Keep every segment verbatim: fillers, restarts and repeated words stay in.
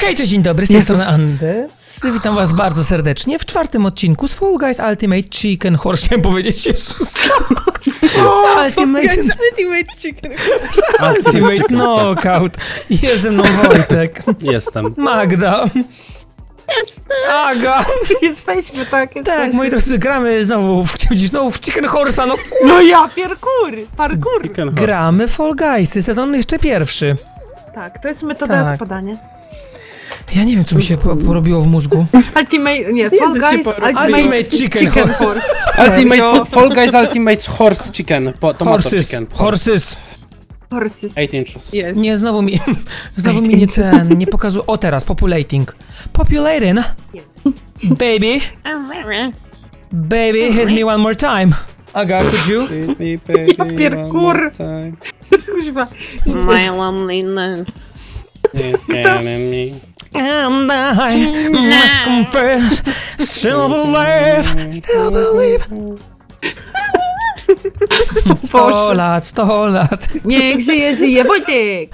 Hej, cześć, dzień dobry, z tej strony Andes. Witam was bardzo serdecznie w czwartym odcinku z Fall Guys Ultimate Chicken Horse. Chciałem powiedzieć Jezus. Z Ultimate Chicken Horse. Ultimate Knockout. Jest ze mną Wojtek. Jestem. Magda. Jestem. Aga. Jesteśmy, tak, jesteśmy. Tak, moi drodzy, gramy znowu w, znowu w Chicken Horse'a, no kur... No ja, parkour, parkour. Gramy Fall Guys'y, sezon jeszcze pierwszy. Tak, to jest metoda tak. spadania. Ja nie wiem, co mi się po porobiło w mózgu. Ultimate, nie, Fall Guys, Ultimate, Ultimate Chicken, chicken Horse. Ultimate, Fall Guys Ultimate Horse Chicken, po, tomato chicken. Horses. Horses. eight inches. Yes. Nie, znowu mi, znowu mi nie ten, nie pokazuje. O teraz, populating. Populating. Baby. Baby, hit me one more time. Aga, could you? Hit me, baby, ja pierkur. Kuźwa. My loneliness. It's killing me. And I must confess, still believe, still believe. Sto lat, sto lat. Niech żyje, żyje Wojtek!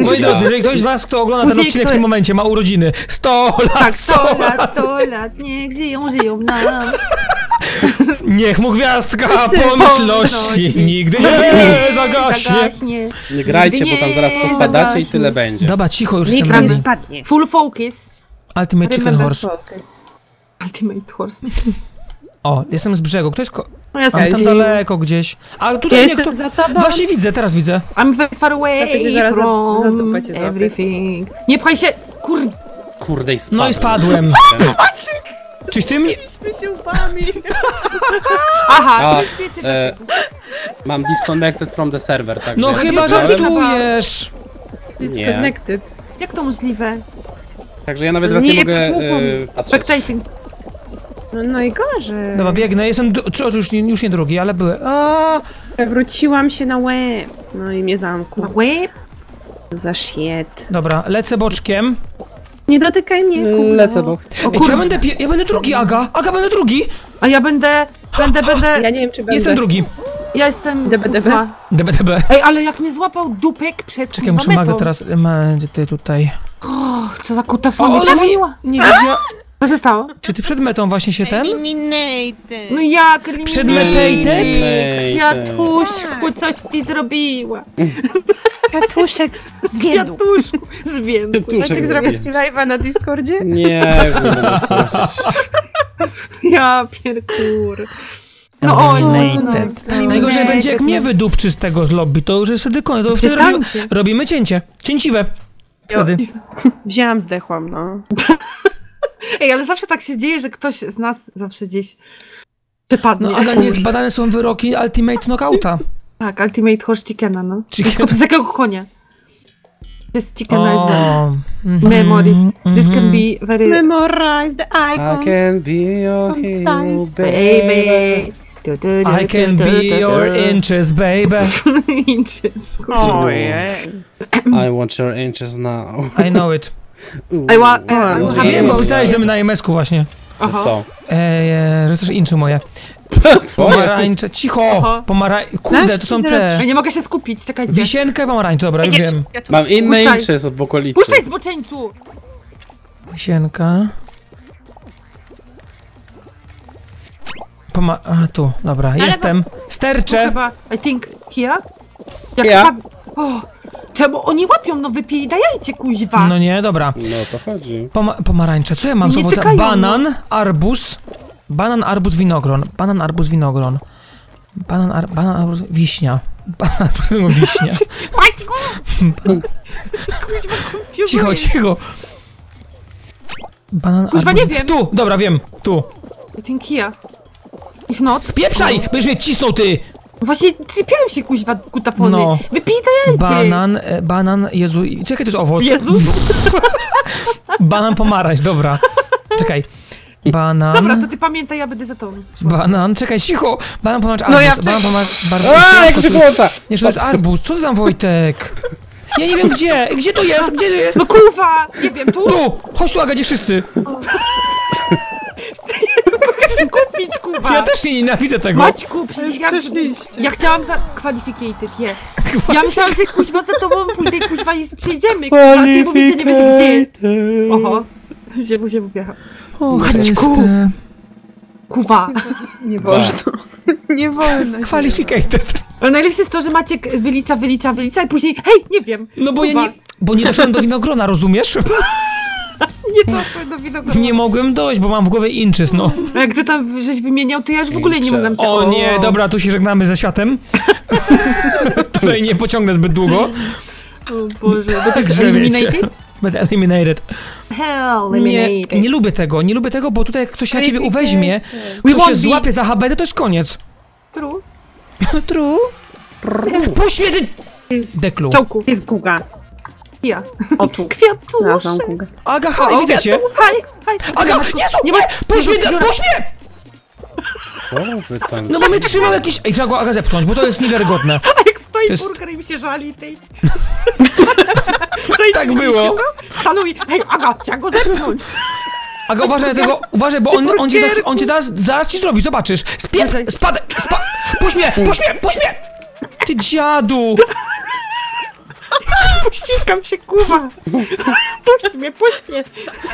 Moi drodzy, jeżeli ktoś z was, kto ogląda ten odcinek w tym momencie, ma urodziny, sto lat, sto lat, sto lat, niech żyją, żyją nam. Niech mu gwiazdka pomyślności nigdy nie zagaśnie. Nie grajcie, bo tam zaraz pospadacie i tyle będzie. Dobra, cicho, już jestem ready. Full focus. Ultimate Chicken Horse. Ultimate Horse. O, jestem z brzegu. Ktoś ko... No ja jestem tam daleko gdzieś. A tutaj ja nie kto... za tobą. Właśnie widzę, teraz widzę. I'm very far away zaraz from everything. Nie pchaj się! Kur... Kurde, i spadłem. No i spadłem. Czyś ty mnie... Aha, A, wiecie, e, mam disconnected from the server, tak? No chyba żartujesz! Disconnected. Nie. Jak to możliwe? Także ja nawet raz nie mogę e, patrzeć. No, no i gorzej. Dobra, biegnę, jestem już nie, już nie drugi, ale były. Wróciłam się na łeb. No i mnie zamkło. Na łeb? Za shit. Dobra, lecę boczkiem. Nie dotykaj mnie, kurwa. Lecę bok. O, kurwa. Ej, ja, będę ja będę drugi, Aga. Aga, będę drugi. A ja będę... Będę, będę... Ja nie wiem, czy będę. Jestem drugi. Ja jestem... D B D B. D B D B. Ej, ale jak mnie złapał dupek przed... Czekaj, muszę Magdę teraz... Gdzie ty tutaj... O, co za kutafon. O, nie, nie wiedziała... Co się stało? Czy ty przed metą właśnie się ten? Eliminated. No jak? Eliminated? Przed metated? Kwiatuszku, coś ty zrobiła. Kwiatuszek z więdłu. Kwiatuszku z więdłu. Maciek, zrobisz ci live'a na Discordzie? Nie. Ja pierkur. No o, najgorzej będzie jak mnie wydupczy z tego z lobby, to już jest wtedy koniec. To wtedy robimy, robimy cięcie. Cięciwe. Wtedy. Wzięłam, zdechłam, no. Ej, ale zawsze tak się dzieje, że ktoś z nas zawsze gdzieś przepadnie. No, ale niezbadane są wyroki Ultimate Knockouta. Tak, Ultimate Horse Chickena, no. Z jakiego konia? This chicken oh. is very... Mm -hmm. Memories. Mm -hmm. This can be very... Memorize the icons. I can be your hero, baby. Du, du, du, I can du, du, du, be your du, du. Inches, baby. Inches. Oh, yeah. I want your inches now. I know it. Wiem, bo pisałeś do mnie na em esku właśnie. Co? Eee, że chcesz inczy moje. Pomarańcze, cicho! Pomarań... Kurde, to są te... Ja nie mogę się skupić, czekajcie. Wisienka i pomarańcze, dobra, już wiem. Mam inne inczy w okolicy. Puszczaj z boczeńcu! Wisienka... Poma... A, tu, dobra, jestem. Sterczę! I think here? Jak spadł... Czemu oni łapią? No wypierdajajcie, kuźwa! No nie, dobra. No to chodzi. Poma pomarańcze, co ja mam z owocami? Banan, no. arbuz, banan, arbuz, winogron, banan, arbuz, winogron, banan, ar banan arbuz, wiśnia, banan, arbuz, wiśnia. Cicho, cicho. Banan, kuźwa, arbuz, nie wiem. Tu, dobra, wiem, tu. I think here. If not... Spieprzaj! No. Będziesz mnie cisnął, ty! Właśnie trzypiałem się, kuźwa, kutafony. No. Wypijajcie! Banan, e, banan, Jezu... Czekaj, to jest owoc. Jezus? Banan, pomarańcz, dobra. Czekaj. Banan... Dobra, to ty pamiętaj, ja będę za to. Banan, czekaj, cicho! Banan, pomarańcz, arbuz. No ja... Banan, pomarańcz, bardzo cicho. Nie, to jest arbuz. Co ty tam, Wojtek? Ja nie wiem gdzie. Gdzie to jest? Gdzie to jest? No kurwa! Nie wiem, tu? Tu! Chodź tu, Aga, gdzie wszyscy? kupić, Kuba! Ja też nie nienawidzę tego! Maćku, przecież ja, ja chciałam za... Qualificated, je. Yeah. Ja myślałam, że kuźwa za tobą pójdę, kuźwa i przyjdziemy, kuźwa, a ty mówisz, że nie będzie gdzie... Oho, gdzie mu się wjechał. Maćku! Kuwa! Nie wolno. Nie wolno. Qualificated. Ale najlepsze jest to, że Maciek wylicza, wylicza, wylicza i później hej, nie wiem. No bo Kuba. ja nie... Bo nie doszedłem do winogrona, rozumiesz? Nie doszedłem do winogrona. Nie mogłem dojść, bo mam w głowie inches, no. A jak ty tam żeś wymieniał, to ja już w ogóle nie mogłem... O nie, dobra, tu się żegnamy ze światem. Tutaj nie pociągnę zbyt długo. O Boże, bo tak eliminated? Będę eliminated. Hell, eliminated. Nie, nie lubię tego, nie lubię tego, bo tutaj jak ktoś na ciebie uweźmie, kto się złapie za habetę, to jest koniec. True. True. Poświęty... Deklu. Czołku. Jest Guga. Ja. O tu. Kwiatusz. Aga, haj, widzę cię. Aga, Jezu, nie masz... Poświęty... Poświęty... No bo mnie trzymał jakiś... Ej, trzeba go Aga zepchnąć, bo to jest niewiarygodne. A jak stoi jest... burger i mi się żali tej... Tak było. Stanuj, hej Aga, trzeba go zepchnąć. Aga, uważaj tego, uważaj, bo on, on, cię, za, on cię zaraz, zaraz ci zrobi, zobaczysz. Spiep, spadaj, spadaj, puść mnie, puść mnie, puść mnie. Ty dziadu. Puścikam się, kurwa. Puść mnie, puść mnie.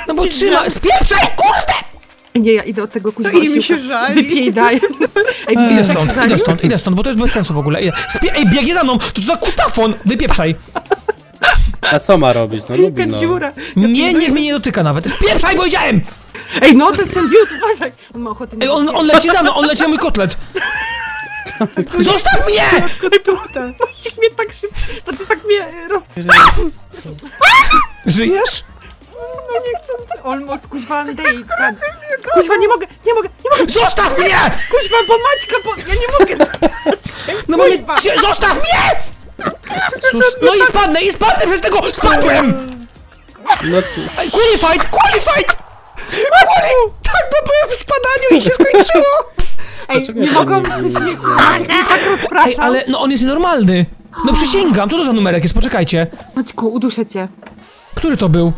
No bo trzyma, spieprzaj, kurde. Nie, ja idę od tego kuźwa. To mi się żali. Wypij, daj. Ej, idę stąd, idę stąd, idę stąd, bo to jest bez sensu w ogóle. Spie Ej, biegnie za mną, to za kutafon, wypieprzaj. A co ma robić? No lubi, no. Nie, niech mnie nie dotyka nawet. Spieprzaj, bo idziałem! Ej, no to jest ten dude, uważaj! On ma ochotę. Ej, on, on leci za mną, on leci na mój kotlet! Zostaw mnie! Maciek mnie tak szybko, znaczy tak mnie roz... Żyjesz? No nie chcę... Almost, kuźwa, Andes. Kuźwa, nie mogę, nie mogę, nie mogę! Zostaw mnie! Kuźwa, bo Maćka, bo... Ja nie mogę za No bo mnie... Zostaw mnie! Sus... No i spadnę, i spadnę przez tego! Spadłem! No cóż... Ej, qualified! Qualified! Quali... Tak, bo byłem w spadaniu i się skończyło! Ej, nie mogłam się śmiech... Maciek mnie tak rozpraszał! Ej, ale no on jest normalny! No przysięgam, co to za numerek jest? Poczekajcie! Maćku, uduszę cię! Który to był?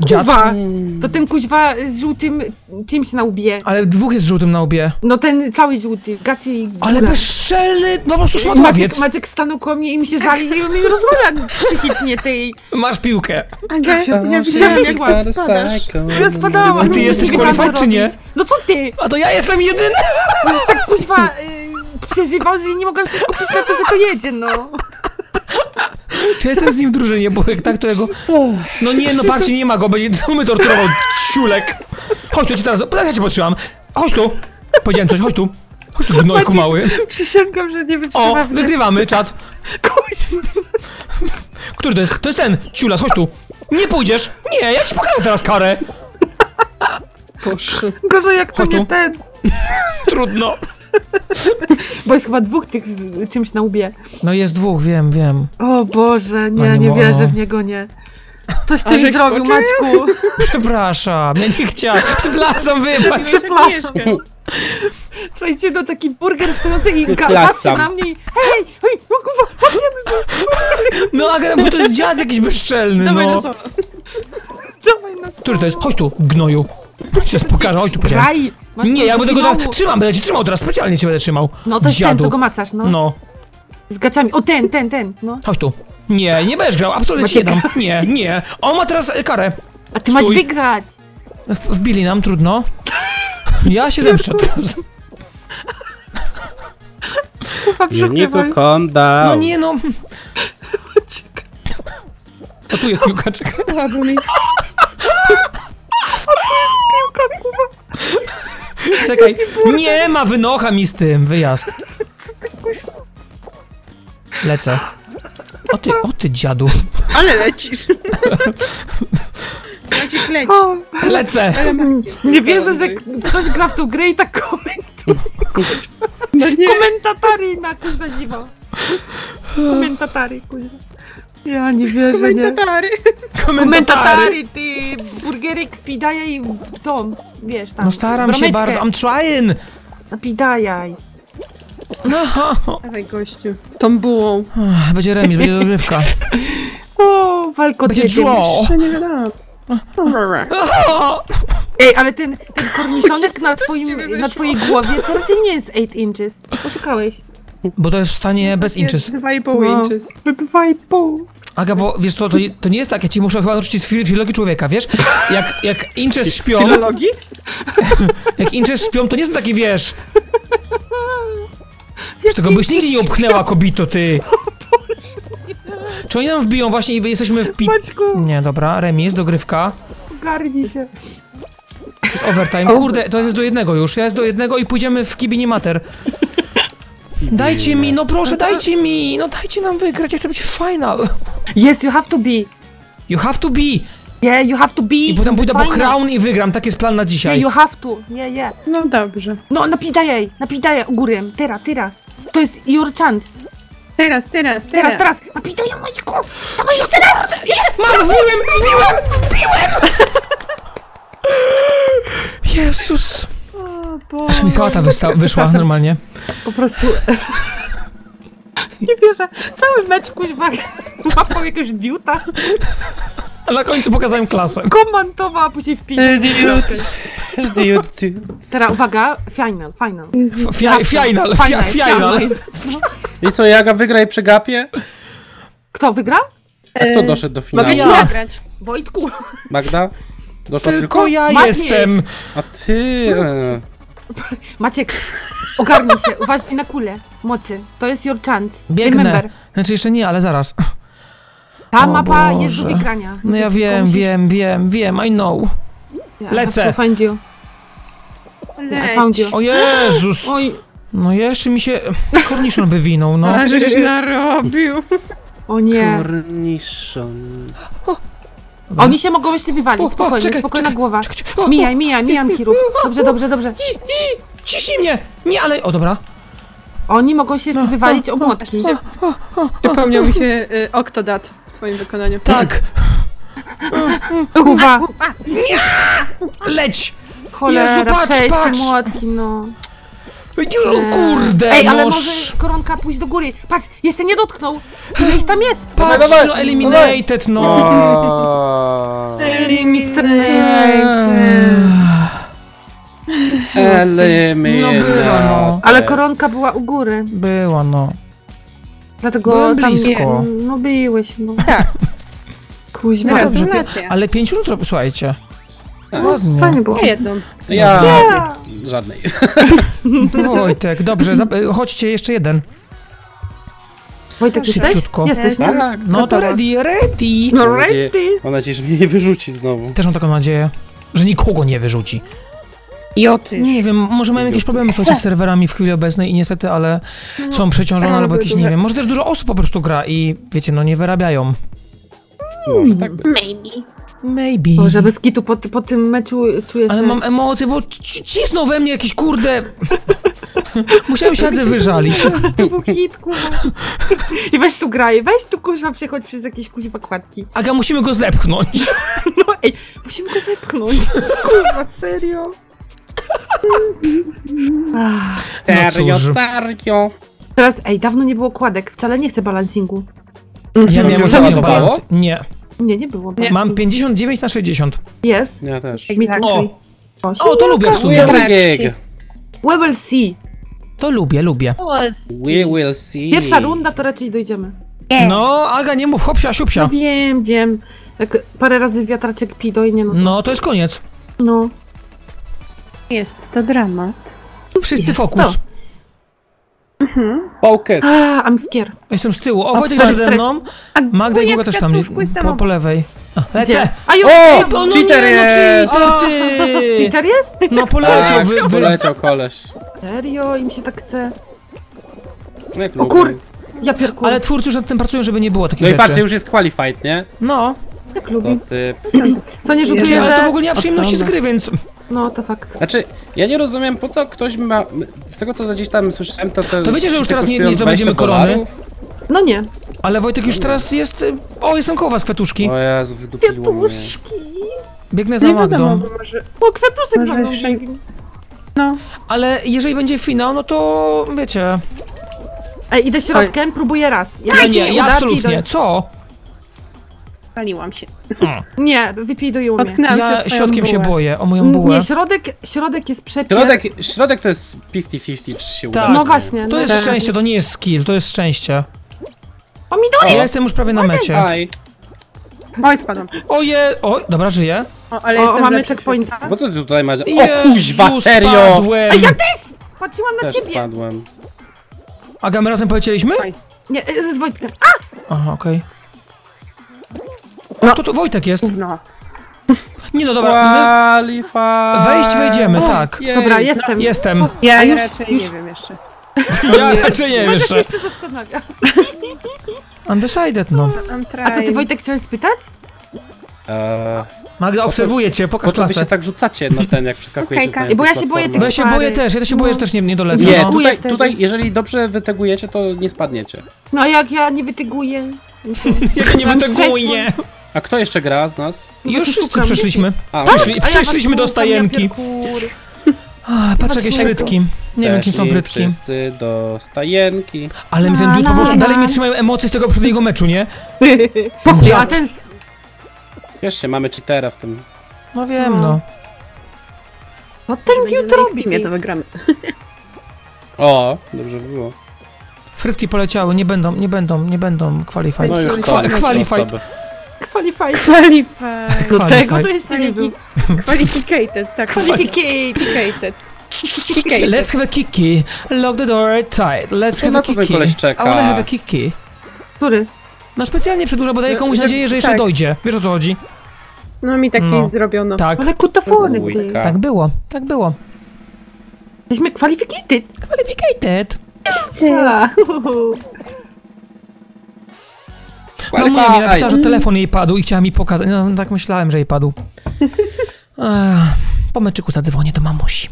Dziad? Kuwa! To ten kuźwa z żółtym czymś na łbie. Ale dwóch jest żółtym na łbie. No ten cały żółty, gacie i... Góra. Ale bezszelny, po prostu szmatłowiec. Maciek stanął koło mnie i mi się żali i on mi rozwala psychicznie tej... Masz piłkę. Aga, ja widziałam jak ty spadasz. Ja spadałam. A ty jesteś qualified czy nie? No co ty? A to ja jestem jedyny. Może tak kuźwa y, przeżywał, że nie mogłam się skupić na to, że to jedzie, no. Czy jestem z nim w drużynie, bo jak tak to jego... No nie, no patrzcie, nie ma go, będzie my torturował, ciulek. Chodź tu, cię teraz, ja cię potrzymam. Chodź tu, powiedziałem coś, chodź tu. Chodź tu, gnojku mały. Przysięgam, że nie wytrzymam. O, wygrywamy, czat. Który to jest? To jest ten, ciulas, chodź tu. Nie pójdziesz, nie, ja ci pokażę teraz karę. Boże. Gorzej jak to nie ten. Trudno. Bo jest chyba dwóch tych z czymś na łbie. No jest dwóch, wiem, wiem. O Boże, nie, no nie, nie wierzę w niego, nie. Coś ty mi zrobił, Maćku. Przepraszam, ja nie chciałem. Przepraszam, wybacz. Przepraszam. Przejdzie do taki burger stojący i patrzy na mnie i hej, hej, no Aga, bo to jest dziad jakiś bezczelny, no. Dawaj na solo. Dawaj na solo. Który to jest? Chodź tu, gnoju. Cię pokażę, chodź tu, Graj. Masz nie, ja będę go teraz... Trzymam, będę cię trzymał teraz, specjalnie cię będę trzymał. No to jest Dziadu. ten, co go macasz, no. No. Z gaciami, o ten, ten, ten, no. Chodź tu. Nie, nie będziesz grał, absolutnie nie dam. Nie, nie. On ma teraz karę. A ty Stój. masz wygrać. W wbili nam, trudno. Ja się zemszczę teraz. Nie wykonda. No nie, no. A tu jest piłka, czekaj. A tu jest piłka, Kuba. Czekaj, nie ma wynocha mi z tym, wyjazd. Lecę. O ty, o ty dziadu. Ale lecisz. Maciek leci. Lecę. Nie wierzę, że ktoś gra w tą grę i tak komentuje. No komentatari na kuźwa dziwa. Komentatari, kuźwa. Ja nie wierzę, nie. Komentatari, ty burgerek wpidajaj i w dom, wiesz tam. No staram bromeczkę. się bardzo, I'm trying. Napidajaj. No. Dawaj gościu, tą bułą. Będzie remis, będzie dogrywka. O, walko. Będzie dżło. Ej, ale ten, ten korniszonek na, twoim, na twojej głowie to raczej nie jest osiem inches. Poszukałeś. Bo to jest w stanie bez inches. dwa i pół inches. dwa i pół. Aga, bo wiesz co, to, to nie jest tak, ja ci muszę chyba nauczyć filologii człowieka, wiesz? Jak, jak inches śpią... Filologii? Jak inches śpią, to nie jest taki, wiesz... Z tego byś nigdy nie upchnęła, kobito, ty! Czy oni nam wbiją właśnie i jesteśmy w pi... Nie, dobra, remis, dogrywka. Ogarnij się. To jest overtime, kurde, to jest do jednego już, ja jest do jednego i pójdziemy w kibini mater. Dajcie mi, no proszę, dajcie mi, no dajcie nam wygrać, ja chcę być w final. Yes, you have to be. You have to be. Yeah, you have to be. I potem pójdę po crown i wygram, tak jest plan na dzisiaj. Yeah, you have to, yeah, yeah. No dobrze. No napidaję, napidaję górem, teraz, teraz. To jest your chance. Teraz, teraz, teraz, teraz. Napidaję, Maćku. Dawaj jeszcze raz. Mam, wbiłem, wbiłem, wbiłem. Jezus. Bo... Aż mi sałata wyszła normalnie. Po prostu... Nie wierzę, cały mecz kuźwa łapał jakiegoś diuta. A na końcu pokazałem klasę. Komentowała, później w pinie. Diut. Teraz uwaga, final, final. Final, final, final. I co, Jaga wygra i przegapię? Kto wygra? A kto doszedł do finału? Mogę nie wygrać. Wojtku. Magda? Doszła tylko? Tylko ja Maciek. Jestem. A ty... Maciek, ogarnij się, uważaj na kulę mocy, to jest your chance. Biegnę, remember. Znaczy jeszcze nie, ale zaraz. Ta o mapa Boże. Jest do wygrania. No ja wiem, musisz... wiem, wiem, wiem, I know. Yeah, lecę. O Jezus. Oj. No jeszcze mi się korniszon wywinął, no. Ale żeś narobił. O nie. Korniszon. Dobra. Oni się mogą jeszcze wywalić, o, spokojnie, o, czekaj, spokojna czekaj, głowa. Czekaj, czekaj. O, mijaj, mijaj, mijam Kiru. Dobrze, dobrze, dobrze. I, i, ciśnij mnie! Nie, ale... O, dobra. Oni mogą się jeszcze o, wywalić o młotki. Przypomniał mi się y, Octodad w swoim wykonaniu. Tak. Kuwa. Nie! Leć! Cholera, Jezu, patrz, przejść patrz. Te młotki, no. Nie, kurde, ej, ale noż. Może koronka pójść do góry. Patrz, jeszcze nie dotknął. Ile ich tam jest? Patrz, no eliminated, no. Eliminated. Eliminated. No była, no. Ale koronka była u góry. Była, no. Dlatego byłem tam blisko. Nie, no byłeś, no. Tak. Kuźma, no, dobrze. Pi ale pięć rund, słuchajcie. No, fajnie było. Ja jedną. Ja... ja... Żadnej. Wojtek, dobrze, chodźcie, jeszcze jeden. Wojtek, szybciutko. Jesteś? Jesteś, tak? No to ready, ready. No ready. Mam nadzieję, że mnie nie wyrzuci znowu. Też mam taką nadzieję, że nikogo nie wyrzuci. I o ty. Nie wiem, może mają jakieś problemy z serwerami w chwili obecnej i niestety, ale są przeciążone albo jakieś, nie wiem, może też dużo osób po prostu gra i wiecie, no nie wyrabiają. Może tak być. Maybe. Maybe. Boże, bez kitu po, po tym meczu czuję się... Ale mam emocje, bo cisnął we mnie jakiś kurde... Musiałem się Adze wyżalić. To był hit, kurwa. I weź tu graj, weź tu kurwa przechodź przez jakieś kuźwa kładki. Aga, musimy go zepchnąć. No ej, musimy go zepchnąć. Kurwa, serio? No serio, serio. Teraz, ej, dawno nie było kładek, wcale nie chcę balancingu. Ja miałem już balans. Nie. Nie, nie było. Nie. Mam pięćdziesiąt dziewięć na sześćdziesiąt. Jest. Ja też. O, o to lubię w sumie. We will see. To lubię, lubię. We will see. Pierwsza runda to raczej dojdziemy. Yes. No, Aga, nie mów hopsia, siupsia. No wiem, wiem. Jak parę razy wiatraczek pi dojnie. No to... no, to jest koniec. No. Jest to dramat. Wszyscy jest fokus. To. Mhm. Focus. Ah, I'm scared. Jestem z tyłu. O, Wojtek jest ze mną. Magda i Guga też tam, po, po lewej. A, lecę. A, już, o, no nie, cheater jest. No, cheater, cheater jest? No poleciał, tak, wy, wyleciał koleś. Serio? Im się tak chce. O kur... Ja pierku. Ale twórcy już nad tym pracują, żeby nie było takich no rzeczy. No i patrzcie, już jest qualified, nie? No. Jak lubię. Ty... Co nie rzutuje, że... to w ogóle nie ma przyjemności z gry, więc... No, to fakt. Znaczy, ja nie rozumiem, po co ktoś ma... Z tego, co gdzieś tam słyszałem, to... Te, to wiecie, że już teraz nie, nie zdobędziemy korony? No nie. Ale Wojtek już teraz jest... O, jestem koło was, kwiatuszki. O Jezu, wydupiło kwiatuszki. Mnie. Biegnę za Magdą. Może... O, kwiatuszek za mną biegnie. No. Ale jeżeli będzie finał, no to... Wiecie... Ej, idę środkiem, próbuję raz. Ja, ja nie, ja absolutnie. Do... Co? Spaliłam się. O. Nie, wypijdują mnie. Ja środkiem się boję, o moją bułę. Nie, środek, środek jest przepiękny. Środek, środek to jest pięćdziesiąt pięćdziesiąt, czy się uda. No właśnie. To jest szczęście, to nie jest skill, to jest szczęście. Pomidory! Ja jestem już prawie na mecie. Aj. Oj, spadam. Oje, oj, dobra, żyję. O, ale o, jestem mamy checkpointa. Po co ty tutaj masz? O kuźwa, serio! Spadłem. A ja też! Patrzyłam na ciebie! Spadłem. Aga, my razem polecieliśmy? Aj. Nie, z Wojtkiem. A! Aha, okej. Okay. No, no to, to Wojtek jest. No. Nie no, dobra, my... Wejść wejdziemy, o, tak. Jej. Dobra, jestem. Jestem. Ja, ja już, raczej już... nie wiem jeszcze. Ja raczej nie wiem jeszcze. Będę się jeszcze zastanawiać. Undecided, no. A co ty, Wojtek, chciałeś spytać? Eee... Magda, obserwuję cię, pokaż klasę. Wy się tak rzucacie na ten, jak przeskakujecie. Okay, na bo ja się boję tych. Bo ja się boję też, ja też się boję, że też nie, nie dolecę. Nie, no. tutaj, tutaj, jeżeli dobrze wytegujecie, to nie spadniecie. No jak ja nie wyteguję? Jak nie wyteguję? A kto jeszcze gra z nas? Już wszyscy przeszliśmy. A, Przeszli, a ja przeszliśmy do stajenki. A, patrz, jakieś frytki. Nie wiem, kim są frytki. Wszyscy do stajenki. Ale mi ten duch po prostu dalej mnie trzymają emocje z tego poprzedniego meczu, nie? A ten... Wiesz się, mamy cheatera w tym. No wiem, no. No ten jutro robi. Nie, to wygramy. O, dobrze by było. Frytki poleciały, nie będą, nie będą, nie będą qualified. No już Kwa qualified. Qualified. Qualified. Do tego to jeszcze nie był. Qualificated, tak. Qualificated. Let's have a kiki. Lock the door tight. Let's have a kiki. I wanna have a kiki. Który? No specjalnie przedłuża, bo daje komuś nadzieję, że jeszcze tak dojdzie. Wiesz, o co chodzi? No mi tak no. zrobiono. Tak. Ale kutafory. Tak było, tak było. Jesteśmy qualificated. Qualificated. No mówię, mi napisała, że telefon jej padł i chciała mi pokazać. No tak myślałem, że jej padł. Po meczyku zadzwonię do mamusi.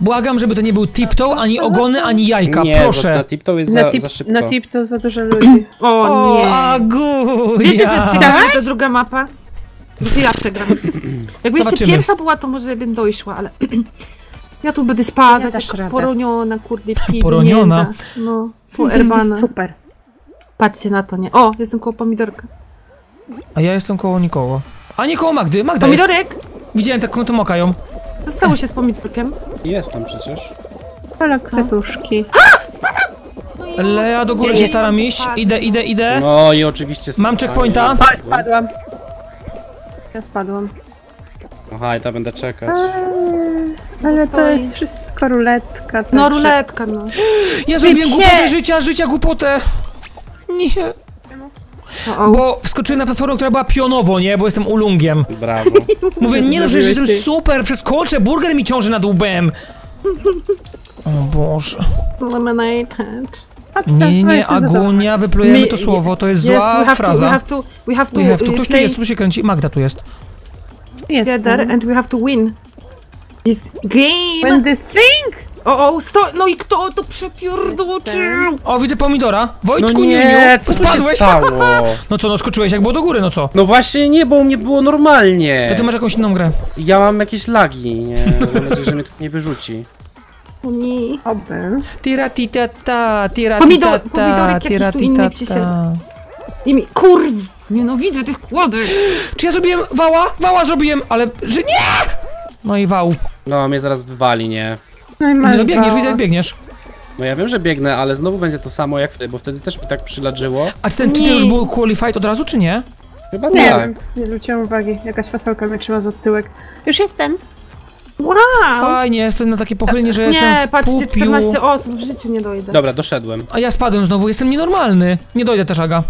Błagam, żeby to nie był tiptoe, ani ogony, ani jajka, nie, proszę. Na tiptoe jest za, tip, za szybko. Na tiptoe za dużo ludzi. O, o nie. Agu, wiecie, że przegramy to druga mapa? Wiecie, ja przegram. Jakby jeszcze pierwsza była, to może bym dojszła, ale... Ja tu będę spadać, ja jak poroniona, kurde, pignięta. Poroniona? No, poerwana. Super. Patrzcie na to, nie? O, jestem koło pomidorka. A ja jestem koło nikogo. A nie koło Magdy, Magda pomidorek! Jest. Widziałem taką tą okają. Co stało się z pomidorkiem? Jestem przecież. Ale kwiatuszki. A! Spadam! No Lea, do góry się staram iść. Spadam. Idę, idę, idę. No i oczywiście spadam. Mam checkpointa. A, spadłam. Ja spadłam. Aha, i ta będę czekać. A, ale to jest wszystko ruletka. No ruletka, no. Ja zrobiłem głupotę życia, życia głupotę. Nie. O-o. Bo wskoczyłem na platformę, która była pionowo, nie? Bo jestem ulungiem. Brawo. Mówię, nie no, przecież jestem ty. super, przeskoczę, burger mi ciąży nad łbem. O Boże. Nie, nie, Agunia, wyplujemy my, to słowo, to jest yes, zła we fraza. To, we have to, we have to, we have to. Ktoś tu jest, tu się kręci, Magda tu jest. Yes, together and we have to win. Jest game! When this thing! O, o, sto... No i kto to przepierdolił? O, widzę pomidora. Wojtku, no nie, co tu się stało? No co, no skoczyłeś jak było do góry, no co? No właśnie nie, bo u mnie było normalnie. To ty masz jakąś inną grę. Ja mam jakieś lagi, nie? Mam nadzieję, że mnie tu nie wyrzuci. Nie. Oby. Tira tita ta, tira tita ta, tira tita ta. Kurw! Nienawidzę tych kładek! Czy ja zrobiłem wała? Wała zrobiłem, ale... że nie! No i wał. No, mnie zaraz wywali, nie? No, no biegniesz, widzę jak biegniesz. No ja wiem, że biegnę, ale znowu będzie to samo jak wtedy, bo wtedy też mi tak przyladżyło. A czy ten tytuł już był qualified od razu, czy nie? Chyba nie, tak. Nie, nie zwróciłam uwagi. Jakaś fasolka mnie trzyma za tyłek. Już jestem. Wow! Fajnie, jestem na takie pochylenie, że nie, jestem Nie, patrzcie, pupiu. czternaście osób, w życiu nie dojdę. Dobra, doszedłem. A ja spadłem znowu, jestem nienormalny. Nie dojdę też, Aga.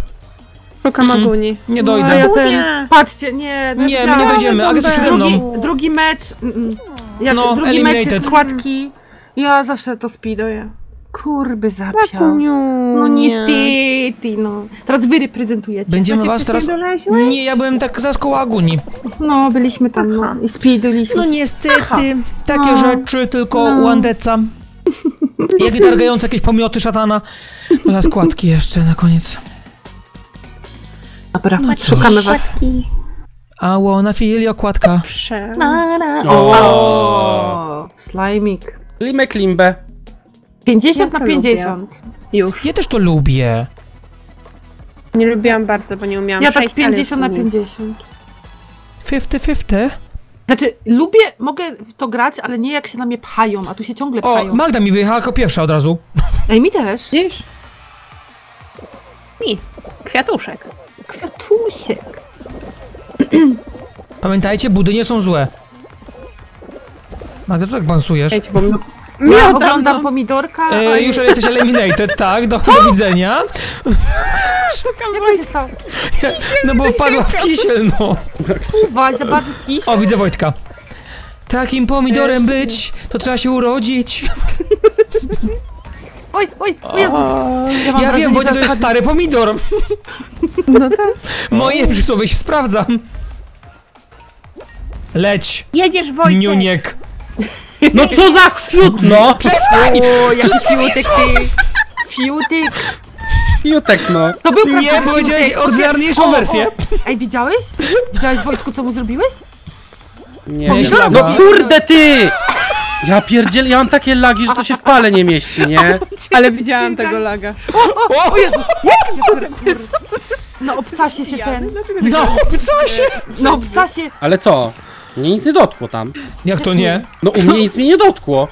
Szukam mm. Aguni. Nie dojdę. No, ja ten... Patrzcie, nie, nie, nie, my nie dojdziemy. Aga, jesteś przede mną. Drugi, drugi mecz, jak no, drugi eliminated. mecz jest składki. Ja zawsze to spidoję. Kurby zapiał. No niestety, no. Teraz wy reprezentujecie. Będziemy was teraz... Nie, ja byłem tak zaraz koło Aguni. No, byliśmy tam, no. I spidoliśmy. No niestety, Aha. takie no. rzeczy tylko no. Łandeca. Jak targające jakieś pomioty szatana. No, ja składki jeszcze na koniec. Dobra, no szukamy was. Ało, na fili okładka. Prze... Na, na. O, slajmik. Limę klimbę. pięćdziesiąt ja na pięćdziesiąt. Lubię. Już. Ja też to lubię. Nie lubiłam bardzo, bo nie umiałam. Ja tak pięćdziesiąt na pięćdziesiąt. pięćdziesiąt pięćdziesiąt? Znaczy, lubię, mogę w to grać, ale nie jak się na mnie pchają, a tu się ciągle o, pchają. Magda mi wyjechała jako pierwsza od razu. Ej, mi też. Wiesz? Mi. Kwiatuszek. Kwiatusiek. Pamiętajcie, budy nie są złe. Magda, co tak bansujesz? Ej, bo... Ja oglądam no. pomidorka. E, już jesteś eliminated, tak, do, do widzenia. Szukam Jak to się stało? Ja, no bo wpadła w kisiel, no. Uwaj, zabawił w kisiel. O, widzę Wojtka. Takim pomidorem być, to trzeba się urodzić. Oj, oj, o Jezus. Ja, ja wiem, Wojtek to jest stary pomidor. No tak. Moje przysłowie się sprawdza. Leć. Jedziesz, Wojtek. Niuniek. No co za chwiut, no! Przestań! O, jaki fiutek ty! Fiutek! Fiutek, no! To był nie, powiedziałeś ordynarniejszą wersję! Ej, widziałeś? Widziałeś, Wojtku, co mu zrobiłeś? Nie, Pomyślała, nie, no kurde ty! Ja pierdzielę, ja mam takie lagi, że to się w pale nie mieści, nie? Ale widziałam tego laga. O, o, o Jezus! Jezus. No obcasie się ten... No obcasie! No obcasie! Ale co? Mnie nic nie dotkło tam. Jak to nie? No u mnie nic mi nie dotkło.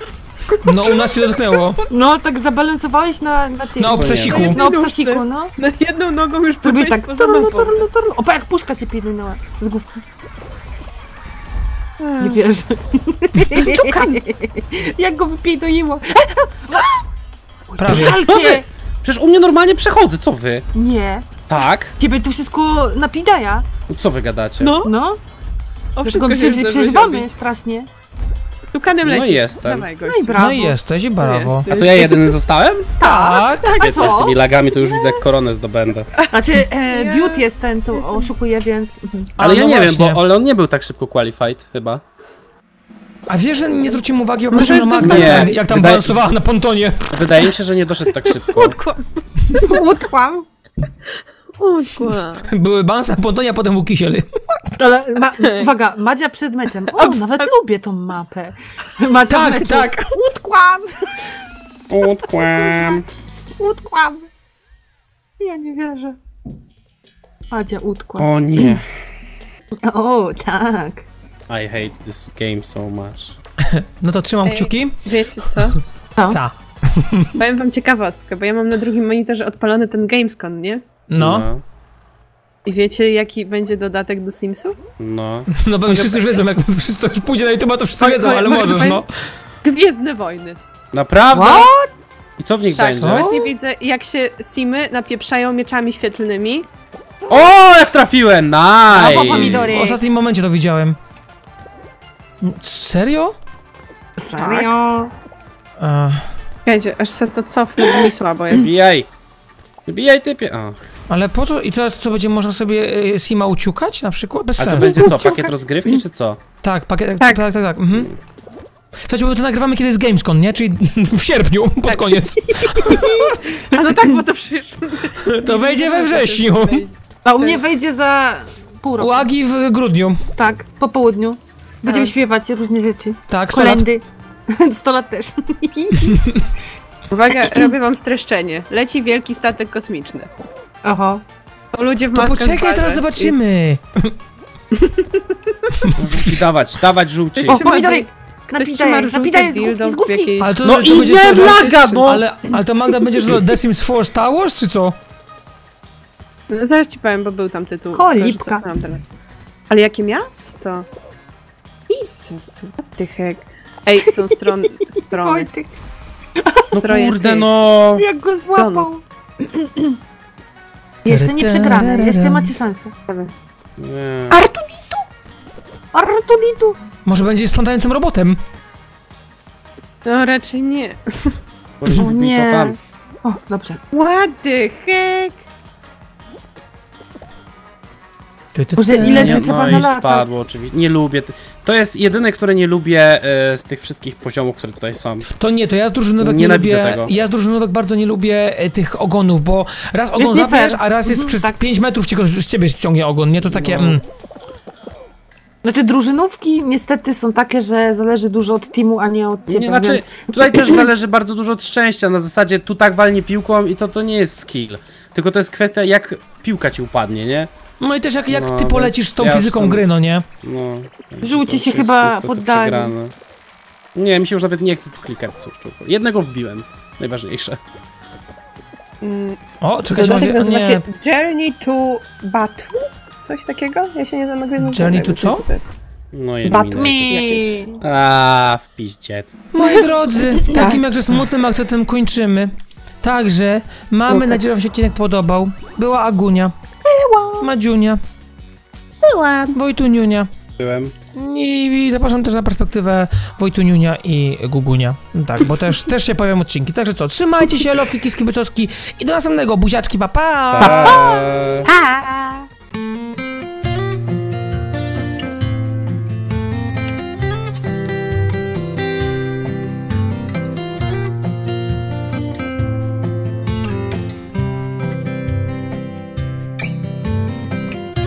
No u nas się dotknęło. No tak zabalansowałeś na... Na, na obcasiku. Na obcasiku, no. Na jedną nogą już byłeś tak poza mapą. Opa, jak puszka cię pilnęła z główki. Nie wierzę. Jak go wypierdoliło. Prawie. Przecież u mnie normalnie przechodzę, co wy? Nie. Tak? Ciebie tu wszystko napidaja. Co wy gadacie? No. No. O, wszystko przeżywamy strasznie. Tukanem leci. No i jestem. No i brawo. No i jesteś i brawo. A to ja jedyny zostałem? Tak. Tak, a co? Z tymi lagami to już widzę, jak koronę zdobędę. A ty, e, Dude jest ten, co oszukuje, więc... Mhm. Ale, ale ja no nie wiem, bo on nie był tak szybko qualified, chyba. A wiesz, że nie zwróciłem uwagi, jak no, Magda, nie. jak tam Wydaje... balansowała na pontonie. Wydaje mi się, że nie doszedł tak szybko. Utkłam. Utkłam. Utkłam. Były bansa na pontonie, a potem u kisieli. Ale ma, uwaga, Madzia przed meczem. O, nawet lubię tą mapę. Madzia tak, meczu. tak. Utkłam. Utkłam. Utkłam. Ja nie wierzę. Madzia utkłam. O nie. O, tak. I hate this game so much. No to trzymam Ej, kciuki. Wiecie co? Co? co? Powiem wam ciekawostkę, bo ja mam na drugim monitorze odpalony ten Gamescom, nie? No. no. I wiecie, jaki będzie dodatek do Simsów? No. No bo wszyscy już wiedzą, jak to już pójdzie na YouTube, to wszyscy wiedzą, ale możesz, no. Gwiezdne wojny. Naprawdę? What? I co w nich będzie? Tak, właśnie widzę, jak się Simy napieprzają mieczami świetlnymi. O, jak trafiłem! Nice! W ostatnim momencie to widziałem. Serio? Serio? Wiecie, aż se to cofnę, mi słabo jest. Bijaj! Bijaj, typie! Ale po co? I teraz co, będzie można sobie y, Sima uciukać na przykład? Bez sensu. A to będzie co, pakiet rozgrywki czy co? Tak, pakiet, tak, tak, tak, tak, mhm. Słuchajcie, bo to nagrywamy kiedy jest Gamescom, nie? Czyli w sierpniu, pod tak. koniec. A no tak, bo to przecież... To wejdzie we wrześniu. A u mnie wejdzie za pół roku. U Agi w grudniu. Tak, po południu. Będziemy tak. śpiewać różne rzeczy. Tak, kolendy. sto lat też. Uwaga, robię wam streszczenie. Leci wielki statek kosmiczny. Oho. To ludzie w maskach. To poczekaj, zaraz zobaczymy. Dawać, dawać żółci. O, pomidorek! Napitaj z główki. Ale to, no to i będzie nie laga, no! Ale, ale to Magda będziesz The Sims cztery Star Wars, czy co? No, zaraz ci powiem, bo był tam tytuł. O, lipka. Teraz. Ale jakie miasto? Jesus, what the heck. Ej, są strony. strony. No kurde, no! Jak go złapał! Jeszcze nie przegramy, jeszcze macie szansę. Artunitu! Artunitu! Może będzie sprzątającym robotem? No raczej nie. O nie. O, dobrze. What the heck? Boże, ile się trzeba nalatać? Nie lubię. To jest jedyne, które nie lubię y, z tych wszystkich poziomów, które tutaj są. To nie, to ja z drużynówek nie lubię tego. Ja z drużynówek bardzo nie lubię y, tych ogonów, bo raz ogon zabierasz, a raz jest mm, przez tak. pięć metrów cię, z ciebie ściągnie ogon, nie? To takie... No. Mm. Znaczy drużynówki niestety są takie, że zależy dużo od teamu, a nie od ciebie. Nie, znaczy więc... tutaj też zależy bardzo dużo od szczęścia, na zasadzie tu tak walnie piłką i to, to nie jest skill. Tylko to jest kwestia, jak piłka ci upadnie, nie? No i też jak, jak no, ty polecisz z tą ja fizyką sam... gry, no nie? No, żółci się chyba poddali. Nie, mi się już nawet nie chce tu klikać, cóż. Jednego wbiłem, najważniejsze. Mm, o, czekaj, dodatek nazywa się Journey to Battle? Coś takiego? Ja się nie znam na Gwiezdnych wojnach. Journey to co? No i Battle. Aaa, w piździe. Moi drodzy, takim jakże smutnym akcentem kończymy. Także mamy okay. nadzieję, że wam się odcinek podobał. Była Agunia. Była. Madziunia. Była. Wojtuniunia. Byłem. I zapraszam też na perspektywę Wojtuniunia i Gugunia. Tak, bo też, też się pojawią odcinki. Także co, trzymajcie się, lowki, kiski, byczowski i do następnego. Buziaczki, pa pa! Pa, pa. Pa.